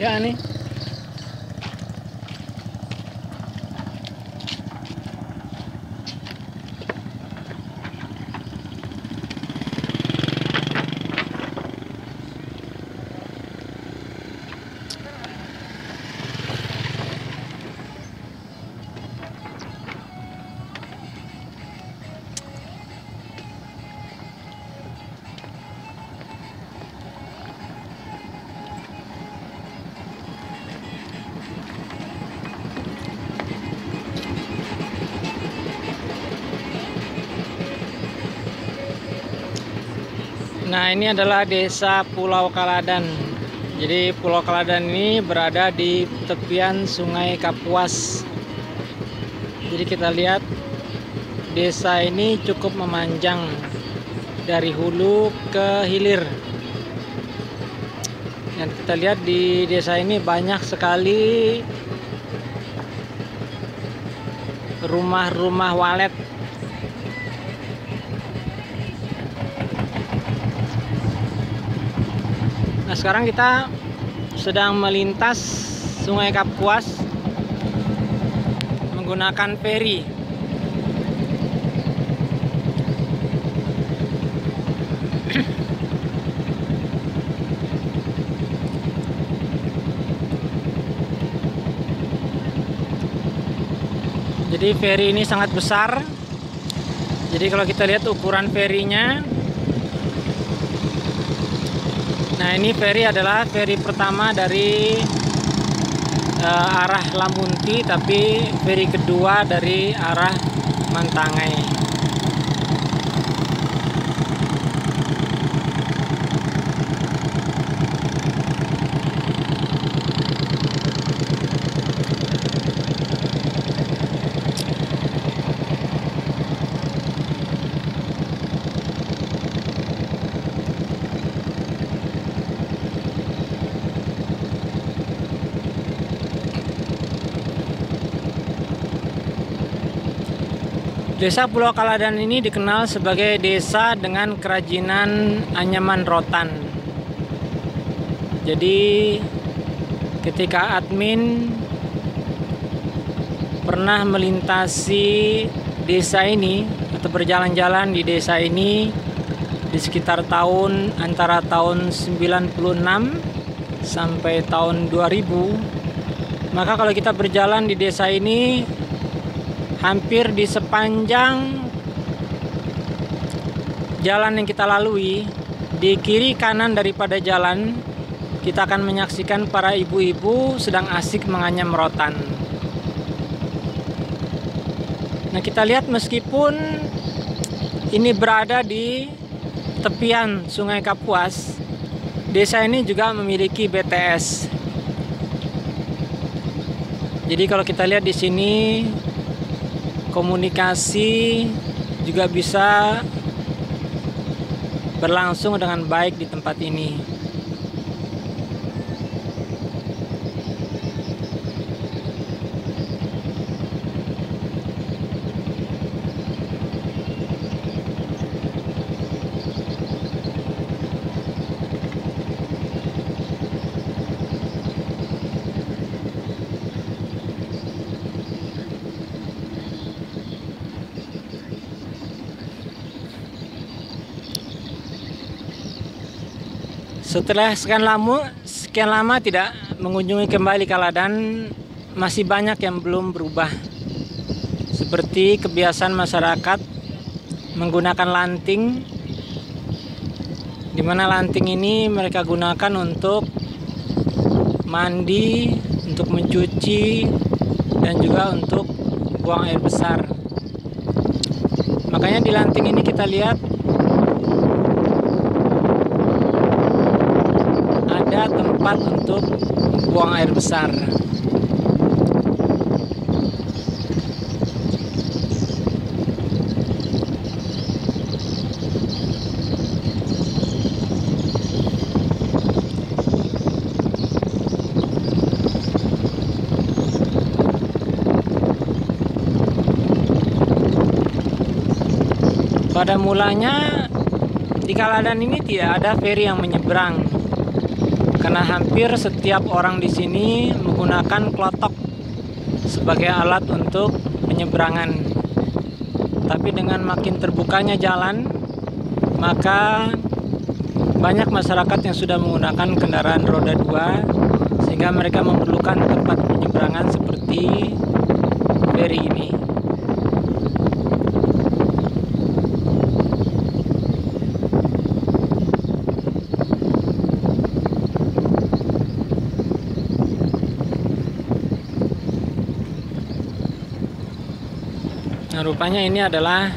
Yani. Nah, ini adalah desa Pulau Kaladan. Jadi Pulau Kaladan ini berada di tepian Sungai Kapuas. Jadi kita lihat desa ini cukup memanjang dari hulu ke hilir. Dan kita lihat di desa ini banyak sekali rumah-rumah walet. Nah, sekarang kita sedang melintas Sungai Kapuas menggunakan feri. Jadi feri ini sangat besar. Jadi kalau kita lihat ukuran ferinya. Nah, ini feri adalah feri pertama dari arah Lamunti, tapi feri kedua dari arah Mantangai. Desa Pulau Kaladan ini dikenal sebagai desa dengan kerajinan anyaman rotan. Jadi ketika admin pernah melintasi desa ini atau berjalan-jalan di desa ini di sekitar antara tahun 96 sampai tahun 2000, maka kalau kita berjalan di desa ini hampir di sepanjang jalan yang kita lalui, di kiri kanan daripada jalan, kita akan menyaksikan para ibu-ibu sedang asik menganyam rotan. Nah, kita lihat meskipun ini berada di tepian Sungai Kapuas, desa ini juga memiliki BTS. Jadi kalau kita lihat di sini, komunikasi juga bisa berlangsung dengan baik di tempat ini. Setelah sekian lama tidak mengunjungi kembali Kaladan, masih banyak yang belum berubah. Seperti kebiasaan masyarakat menggunakan lanting, di mana lanting ini mereka gunakan untuk mandi, untuk mencuci, dan juga untuk buang air besar. Makanya di lanting ini kita lihat tempat untuk buang air besar. Pada mulanya di Kaladan ini tidak ada feri yang menyeberang. karena hampir setiap orang di sini menggunakan klotok sebagai alat untuk penyeberangan. Tapi dengan makin terbukanya jalan, maka banyak masyarakat yang sudah menggunakan kendaraan roda dua, sehingga mereka memerlukan tempat penyeberangan seperti Feri ini. Nah, rupanya ini adalah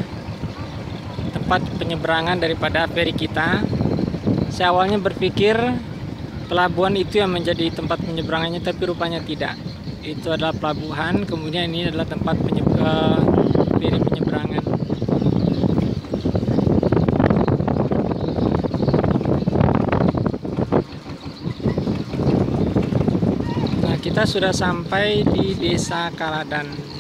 tempat penyeberangan daripada Feri kita. Saya awalnya berpikir pelabuhan itu yang menjadi tempat penyeberangannya, tapi rupanya tidak. Itu adalah pelabuhan, kemudian ini adalah tempat Feri penyeberangan. Nah, kita sudah sampai di Desa Kaladan.